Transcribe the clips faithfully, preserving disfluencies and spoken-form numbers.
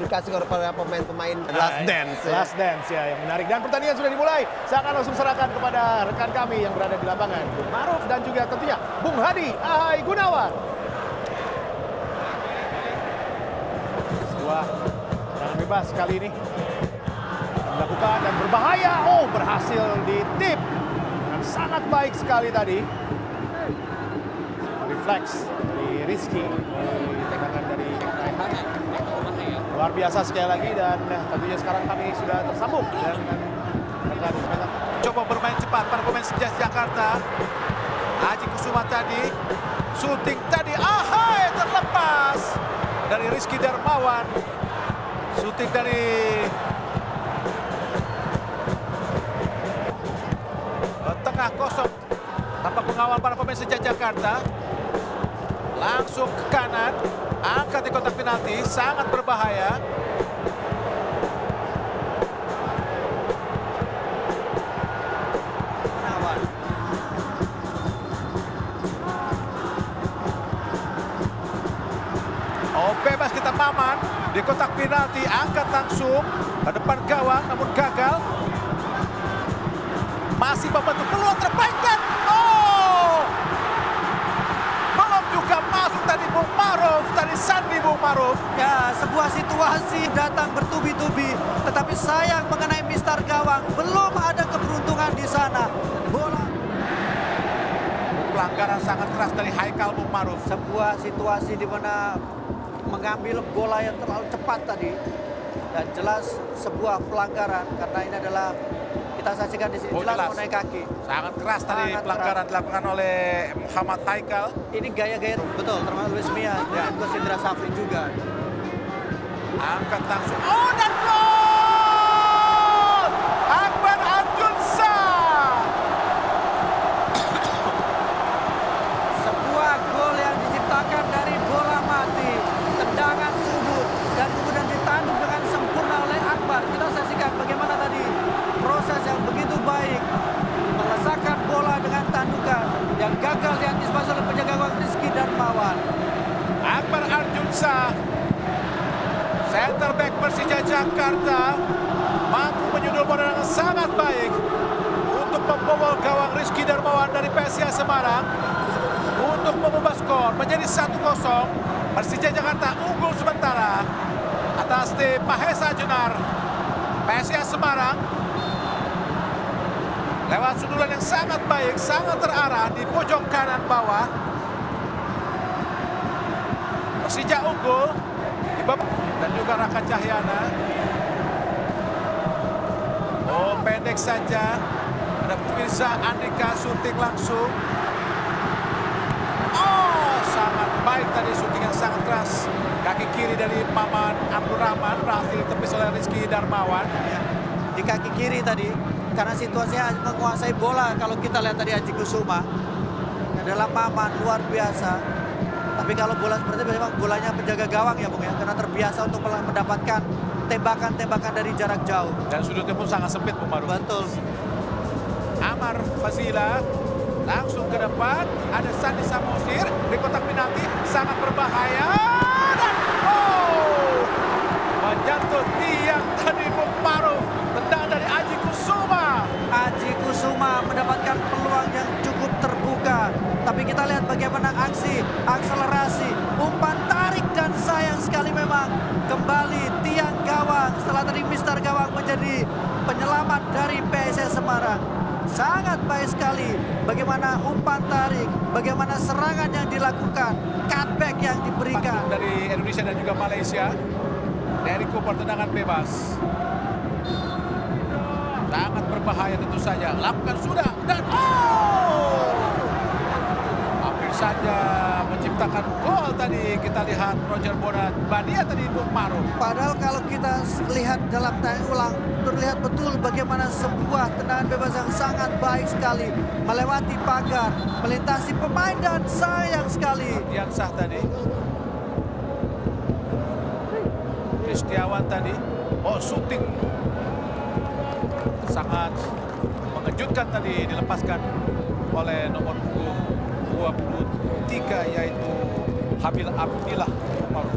dikasih kepada pemain-pemain. Last dance. Ya. Last dance, ya, yang menarik. Dan pertandingan sudah dimulai. Saya akan langsung serahkan kepada rekan kami yang berada di lapangan, Bung Maruf dan juga tentunya Bung Hadi Ahai Gunawan. Sebuah serangan bebas kali ini dilakukan dan berbahaya. Oh, berhasil ditip. Dan sangat baik sekali tadi. Refleks dari Rizky, ditekankan dari Raihan. Luar biasa sekali lagi, dan tentunya sekarang kami sudah tersambung dengan rekan rekan. Coba bermain cepat para pemain Persija Jakarta. Aji Kusuma tadi, shooting tadi, ahai terlepas dari Rizky Darmawan. Shooting dari tengah kosong, tanpa pengawal para pemain Persija Jakarta. Langsung ke kanan, angkat di kotak penalti, sangat berbahaya. Gunawan. Oh, bebas kita paman di kotak penalti, angkat langsung ke depan gawang, namun gagal. Masih membentuk peluang terbaik dan Sandi Samosir, ya, sebuah situasi datang bertubi-tubi, tetapi sayang mengenai mister gawang, belum ada keberuntungan di sana. Bola pelanggaran sangat keras dari Haikal Mumaruf. Sebuah situasi di mana mengambil bola yang terlalu cepat tadi, dan jelas sebuah pelanggaran karena ini adalah kita saksikan di sini, oh, jelas, jelas menaik kaki. Sangat keras sangat tadi pelanggaran keras. Dilakukan oleh Muhammad Haikal. Ini gaya-gaya, betul, termasuk Luis Mia, ya. Dan Gus Indra Sjafri juga. Angkat langsung, oh, dan gol! Akbar Arjunsyah! Sebuah gol yang diciptakan dari bola mati, tendangan sudut, dan kemudian ditanduk dengan sempurna oleh Akbar. Kita saksikan bagaimana tadi proses yang begitu baik, melesakan bola dengan tandukan yang gagal diantisipasi oleh penjaga gawang Rizky Darmawan. Akbar Arjunsyah, center back Persija Jakarta, mampu menyundul bola dengan sangat baik untuk membobol gawang Rizky Darmawan dari P S I S Semarang untuk mengubah skor menjadi satu kosong. Persija Jakarta unggul sementara atas tim Mahesa Jenar. P S I S Semarang lewat sundulan yang sangat baik, sangat terarah di pojok kanan bawah. Persija unggul di bab dan juga Raka Cahyana. Oh, pendek saja. Ada Mirza Andika syuting langsung. Oh, sangat baik tadi syuting yang sangat keras. Kaki kiri dari Maman Abdurrahman berhasil ditepis oleh Rizky Darmawan. Di kaki kiri tadi. Karena situasinya menguasai bola, kalau kita lihat tadi Aji Kusuma adalah paman luar biasa. Tapi kalau bola seperti itu memang bolanya penjaga gawang ya Bung ya, karena terbiasa untuk mendapatkan tembakan-tembakan dari jarak jauh. Dan sudutnya pun sangat sempit Bung Maruf. Betul. Amar Fasila langsung ke depan, ada Sandi Samosir di kotak penalti, sangat berbahaya. Dan oh, menjatuh tiang tadi Bung Maruf. Tendang dari Aji Kusuma. Aji Kusuma mendapatkan peluang yang cukup terbuka. Tapi kita lihat bagaimana aksi, akselerasi, umpan tarik, dan sayang sekali memang kembali tiang gawang setelah tadi mister gawang menjadi penyelamat dari P S I S Semarang. Sangat baik sekali bagaimana umpan tarik, bagaimana serangan yang dilakukan, cutback yang diberikan. Dari Indonesia dan juga Malaysia, dari Cooper tendangan bebas. Sangat berbahaya tentu saja. Lakukan sudah dan oh, hampir saja menciptakan gol tadi. Kita lihat Roger Bonat Badia tadi Bung Maruf. Padahal kalau kita lihat dalam tayangan ulang, terlihat betul bagaimana sebuah tendangan bebas yang sangat baik sekali melewati pagar, melintasi pemain, dan sayang sekali. Yang sah tadi. Kristiawan tadi. Oh, syuting sangat mengejutkan tadi, dilepaskan oleh nomor punggung dua puluh tiga yaitu Habil Abdillah.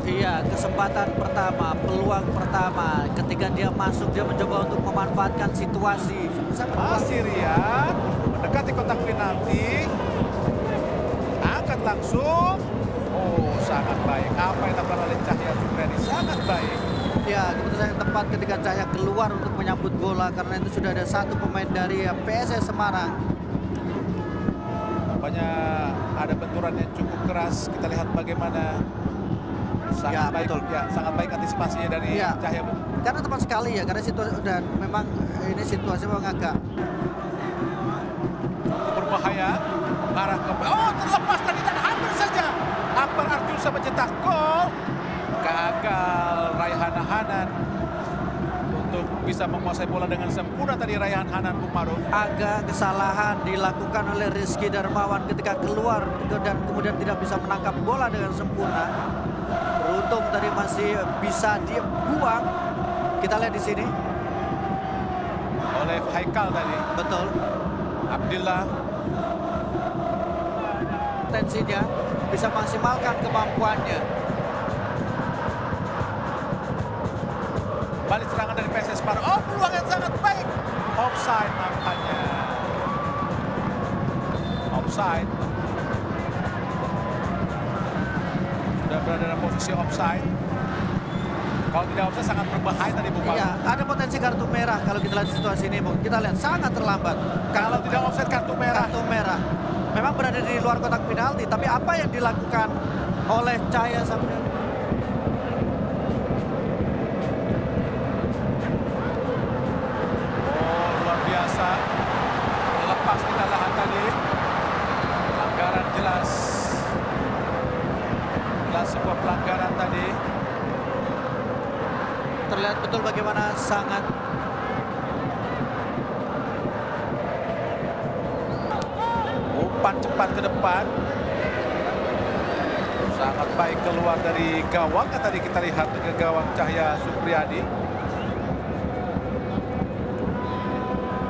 Iya, kesempatan pertama, peluang pertama. Ketika dia masuk, dia mencoba untuk memanfaatkan situasi. Masih Rian, mendekati kotak penalti. Angkat langsung. Oh, sangat baik. Apa yang dilakukan oleh Cahya Supriadi sangat baik. Ya, keputusan yang tepat ketika Cahya keluar untuk menyambut bola. Karena itu sudah ada satu pemain dari P S I S Semarang. Nampaknya ada benturan yang cukup keras. Kita lihat bagaimana. Sangat ya, baik, betul. Ya, sangat baik antisipasinya dari ya. Cahya. Karena tepat sekali ya, karena situasi dan memang ini situasi memang agak berbahaya. Arah ke oh, terlepas tadi dan hampir saja. Akbar Arjunsyah mencetak gol. Gagal Raihan Hanan untuk bisa menguasai bola dengan sempurna tadi Raihan Hanan Mumaruf. Agak kesalahan dilakukan oleh Rizky Darmawan ketika keluar dan kemudian tidak bisa menangkap bola dengan sempurna. Beruntung tadi masih bisa dibuang. Kita lihat di sini oleh Haikal tadi. Betul. Abdillah. Tensinya bisa maksimalkan kemampuannya. Balik serangan dari P S I S Semarang. Oh, peluang yang sangat baik. Offside nampaknya. Offside. Berada dalam posisi offside. Kalau tidak offside sangat berbahaya tadi Bung. Iya, ada potensi kartu merah kalau kita lihat situasi ini Bung. Kita lihat sangat terlambat. Kalau tidak offside kartu merah. Kartu merah. Memang berada di luar kotak penalti, tapi apa yang dilakukan oleh Cahya Supriadi? Oh, luar biasa. Lepas kita lahan tadi. Pelanggaran jelas. Sebuah pelanggaran tadi. Terlihat betul bagaimana sangat umpan cepat ke depan. Sangat baik keluar dari gawang. Tadi kita lihat ke gawang Cahya Supriadi.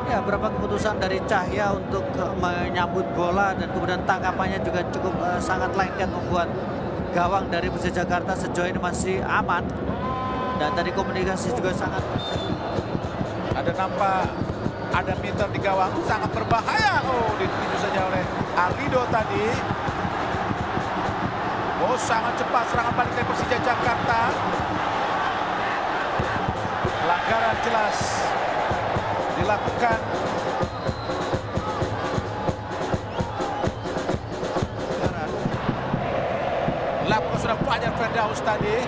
Ya, berapa keputusan dari Cahya untuk menyambut bola dan kemudian tangkapannya juga cukup uh, sangat lengket membuat gawang dari Persija Jakarta sejauh ini masih aman. Dan tadi komunikasi juga sangat. Ada nampak ada meter di gawang, sangat berbahaya. Oh, dituju saja oleh Alido tadi. Oh, sangat cepat serangan balik dari Persija Jakarta. Pelanggaran jelas dilakukan. Sudah banyak Firdaus tadi.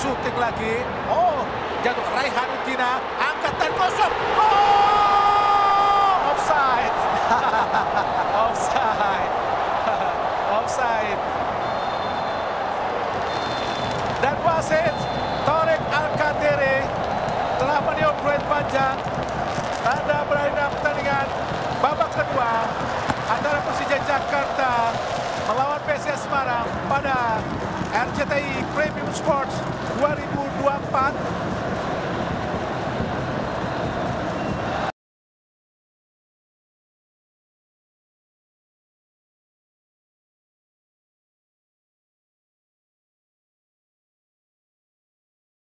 Syuting lagi. Oh, jatuh Raihan Utina. Angkat dan kosong. Oh, offside. Offside. Offside. Dan wasit Torek Alkatere telah meniobrol panjang. Tanda berakhirnya pertandingan babak kedua antara Persija Jakarta melawan P S I S Semarang pada R C T I Premium Sports dua ribu dua puluh empat.